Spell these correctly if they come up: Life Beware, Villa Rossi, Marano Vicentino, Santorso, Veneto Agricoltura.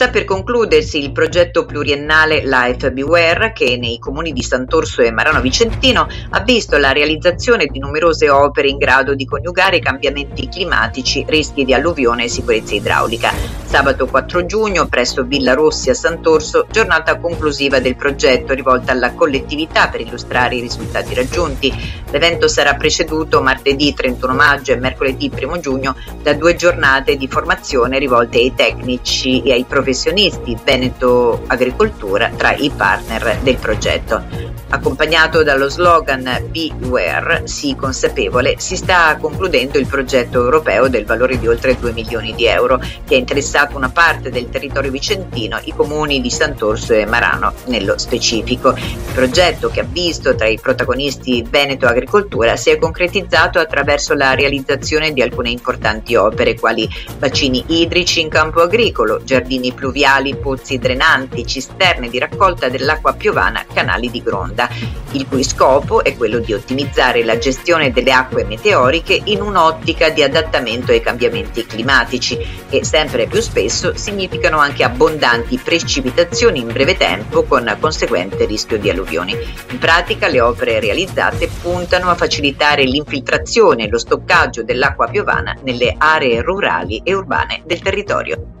Sta per concludersi il progetto pluriennale Life Beware, che nei comuni di Santorso e Marano Vicentino ha visto la realizzazione di numerose opere in grado di coniugare cambiamenti climatici, rischi di alluvione e sicurezza idraulica. Sabato 4 giugno, presso Villa Rossi a Santorso, giornata conclusiva del progetto rivolta alla collettività per illustrare i risultati raggiunti. L'evento sarà preceduto martedì 31 maggio e mercoledì 1 giugno da due giornate di formazione rivolte ai tecnici e ai professionisti Veneto Agricoltura tra i partner del progetto. Accompagnato dallo slogan Beware, sii consapevole, si sta concludendo il progetto europeo del valore di oltre 2 milioni di euro che ha interessato una parte del territorio vicentino, i comuni di Santorso e Marano nello specifico. Il progetto, che ha visto tra i protagonisti Veneto Agricoltura, si è concretizzato attraverso la realizzazione di alcune importanti opere quali bacini idrici in campo agricolo, giardini pluviali, pozzi drenanti, cisterne di raccolta dell'acqua piovana, canali di gronda, il cui scopo è quello di ottimizzare la gestione delle acque meteoriche in un'ottica di adattamento ai cambiamenti climatici, che sempre più spesso significano anche abbondanti precipitazioni in breve tempo con conseguente rischio di alluvioni. In pratica le opere realizzate puntano a facilitare l'infiltrazione e lo stoccaggio dell'acqua piovana nelle aree rurali e urbane del territorio.